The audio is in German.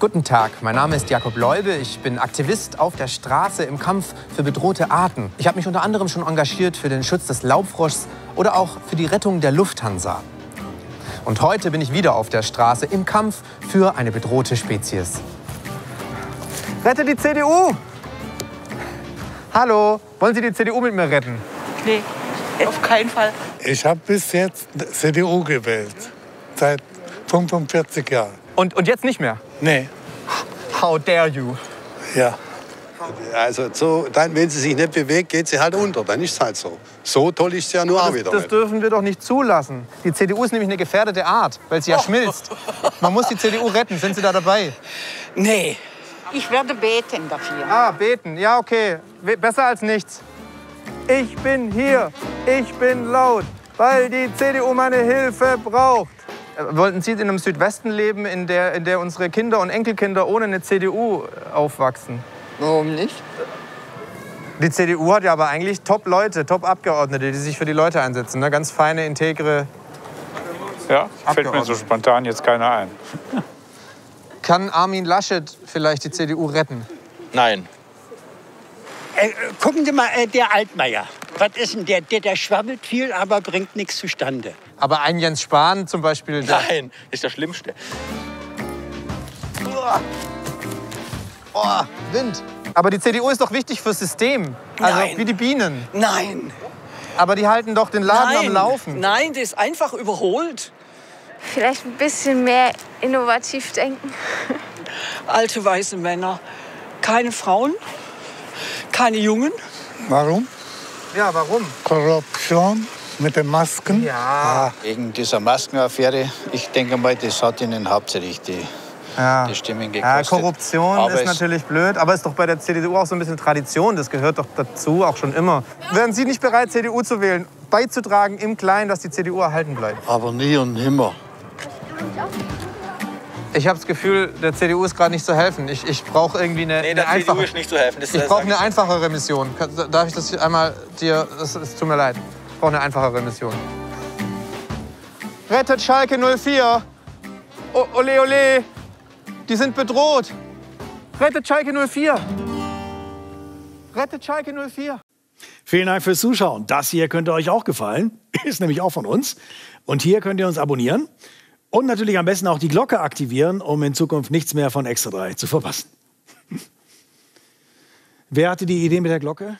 Guten Tag, mein Name ist Jakob Leube. Ich bin Aktivist auf der Straße im Kampf für bedrohte Arten. Ich habe mich unter anderem schon engagiert für den Schutz des Laubfroschs oder auch für die Rettung der Lufthansa. Und heute bin ich wieder auf der Straße im Kampf für eine bedrohte Spezies. Rette die CDU! Hallo, wollen Sie die CDU mit mir retten? Nee, auf keinen Fall. Ich habe bis jetzt CDU gewählt, seit 45 Jahren. Und jetzt nicht mehr? Nee. How dare you? Ja. Also so, dann, wenn sie sich nicht bewegt, geht sie halt unter. Dann ist es halt so. So toll ist sie ja nur auch wieder. Das dürfen wir doch nicht zulassen. Die CDU ist nämlich eine gefährdete Art, weil sie ja schmilzt. Man muss die CDU retten. Sind Sie da dabei? Nee. Ich werde beten dafür. Ah, beten. Ja, okay. Besser als nichts. Ich bin hier. Ich bin laut, weil die CDU meine Hilfe braucht. Wollten Sie in einem Südwesten leben, in der unsere Kinder und Enkelkinder ohne eine CDU aufwachsen? Warum nicht? Die CDU hat ja aber eigentlich Top-Leute, Top-Abgeordnete, die sich für die Leute einsetzen. Ne? Ganz feine, integre Abgeordnete. Ja, fällt mir so spontan jetzt keiner ein. Kann Armin Laschet vielleicht die CDU retten? Nein. Gucken Sie mal, der Altmeier. Was ist denn der? Der schwabbelt viel, aber bringt nichts zustande. Aber ein Jens Spahn zum Beispiel? Nein, ist das Schlimmste. Uah. Oh, Wind. Aber die CDU ist doch wichtig fürs System. Also nein. Wie die Bienen. Nein. Aber die halten doch den Laden am Laufen. Nein, die ist einfach überholt. Vielleicht ein bisschen mehr innovativ denken. Alte weiße Männer. Keine Frauen. Keine Jungen. Warum? Ja, warum? Korruption mit den Masken. Ja. Wegen dieser Maskenaffäre. Ich denke mal, das hat ihnen hauptsächlich die... Ja. Die Stimmen gekostet. Ja, Korruption ist natürlich blöd, aber ist doch bei der CDU auch so ein bisschen Tradition. Das gehört doch dazu, auch schon immer. Wären Sie nicht bereit, CDU zu wählen, beizutragen im Kleinen, dass die CDU erhalten bleibt? Aber nie und nimmer. Ich habe das Gefühl, der CDU ist gerade nicht zu helfen. Ich brauche irgendwie eine einfachere Mission. Darf ich das einmal dir? Es tut mir leid. Ich brauche eine einfachere Mission. Rettet Schalke 04. Ole, ole. Die sind bedroht. Rettet Schalke 04. Rettet Schalke 04. Vielen Dank fürs Zuschauen. Das hier könnte euch auch gefallen. Ist nämlich auch von uns. Und hier könnt ihr uns abonnieren. Und natürlich am besten auch die Glocke aktivieren, um in Zukunft nichts mehr von Extra 3 zu verpassen. Wer hatte die Idee mit der Glocke?